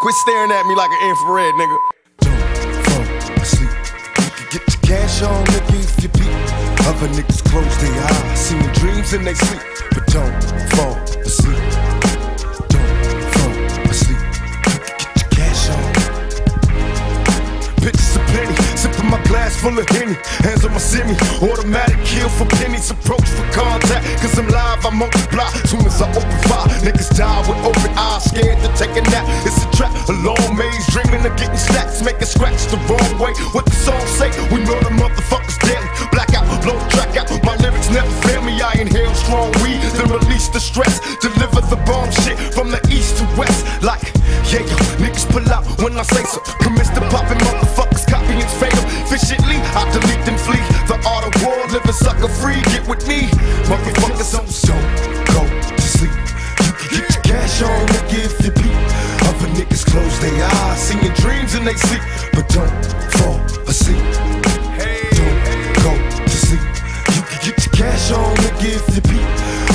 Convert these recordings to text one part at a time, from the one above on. Quit staring at me like an infrared, nigga. Don't fall asleep. You can get your cash on beneath your feet. Other niggas close their eyes, seeing dreams in their sleep. But don't fall asleep. Don't fall asleep. You can get your cash on. Bitches a penny, sipping my glass full of Henny. Hands on my semi, automatic kill for pennies. Approach for contact, cause I'm live, I multiply. Soon as I open fire, niggas die with open eyes. Scared to take a nap, it's a trap. A long maze, dreaming of getting stacks. Making scratch the wrong way, what the song say? We know the motherfuckers deadly. Blackout, blow the track out. My lyrics never fail me. I inhale strong weed, then release the stress. Deliver the bomb shit from the east to west. Like, yeah, yo, niggas pull out when I say so. Commence to popping, motherfuckers copying fatal. Efficiently, I delete and flee. The art of war, living sucker free. Get with me, motherfuckers. Don't go to sleep. You can get your cash on, nigga, if you peep. Other niggas close their eyes, seeing dreams in their sleep, but don't fall asleep. Cash on, nigga, if you beat.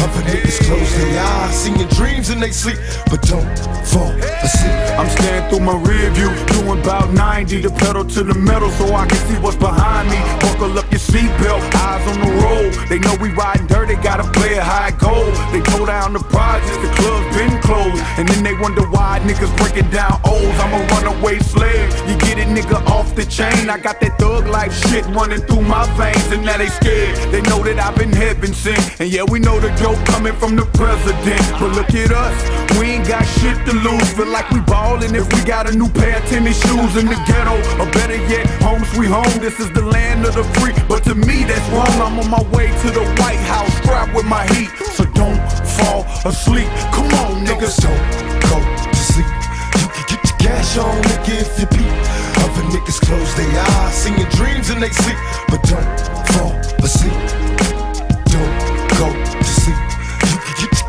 Other niggas close their eyes, seeing dreams in they sleep, but don't fall asleep. I'm staring through my rear view, doing about 90. The pedal to the metal so I can see what's behind me. Buckle up your seatbelt, eyes on the road. They know we riding dirty, gotta play it high gold. They go down the projects, the club been closed. And then they wonder why niggas breaking down O's. I'm a runaway slave, you get it, nigga, off the chain. I got that thug life shit running through my veins, and now they scared. They know that I been heaven sent, and yeah, we know the dope coming from the president. But look at us, we ain't got shit to lose. Feel like we ballin' if we got a new pair of tennis shoes. In the ghetto, or better yet, home sweet home. This is the land of the free, but to me that's wrong. I'm on my way to the White House, strapped with my heat. So don't fall asleep, come on niggas. Don't go to sleep. You can get your cash on, nigga, if you peep. Other niggas close their eyes, seeing dreams in they sleep, but don't fall asleep.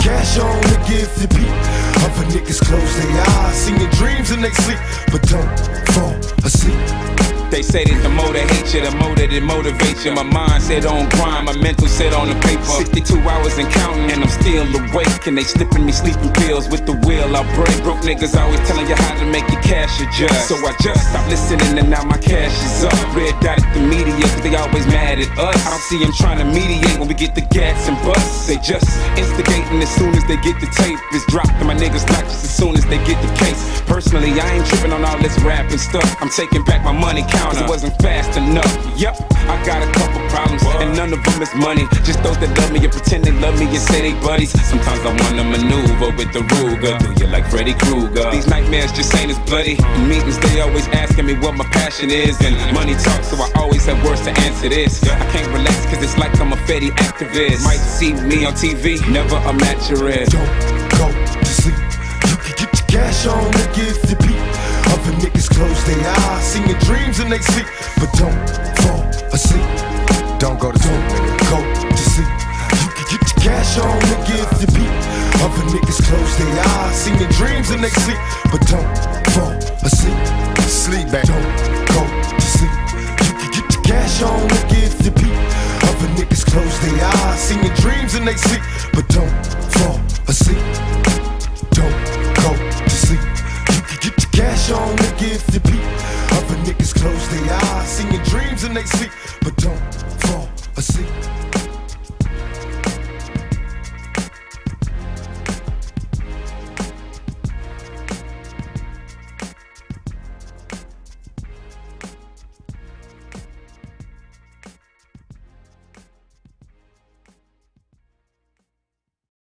Cash on, nigga, if you beat. Other niggas close their eyes, seeing dreams in they sleep, but don't fall asleep. They say that the more they hate you, the more that it motivates you. My mind set on crime, my mental set on the paper. 62 hours and counting, and I'm still awake. And they slipping me sleeping pills with the will I break. Broke niggas always telling you how to make your cash adjust. So I just stopped listening, and now my cash is up. Red dot at the media, cause they always mad at us. I don't see them trying to mediate when we get the gas and bust. They just instigating as soon as they get the tape. It's dropped and my niggas not just as soon as they get the case. Personally, I ain't tripping on all this rap and stuff. I'm taking back my money counter, it wasn't fast enough. Yep, I got a couple problems, and none of them is money. Just those that love me and pretend they love me and say they buddies. Sometimes I wanna maneuver with the Ruger. Do you like Freddy Krueger? These nightmares just ain't as bloody. In meetings, they always asking me what my passion is. And money talks, so I always have words to answer this. I can't relax, cause it's like I'm a Fetty activist. Might see me on TV, never a match. Don't go to sleep. You can get your cash on, nigga, if you beat. Other niggas close their eyes, seeing dreams in they sleep, but don't fall asleep. Don't go to sleep. Go to sleep. You can get your cash on, nigga, if you beat. Other niggas close their eyes, seeing dreams in they sleep, but don't fall asleep. Sleep back. Don't go to sleep. You can get your cash on, nigga, if you beat. Other niggas close their eyes, seeing dreams in they sleep, but don't fall asleep. Don't go to sleep. You can get your cash on, nigga, if you beat. Other niggas close their eyes, seeing dreams in they sleep, but don't.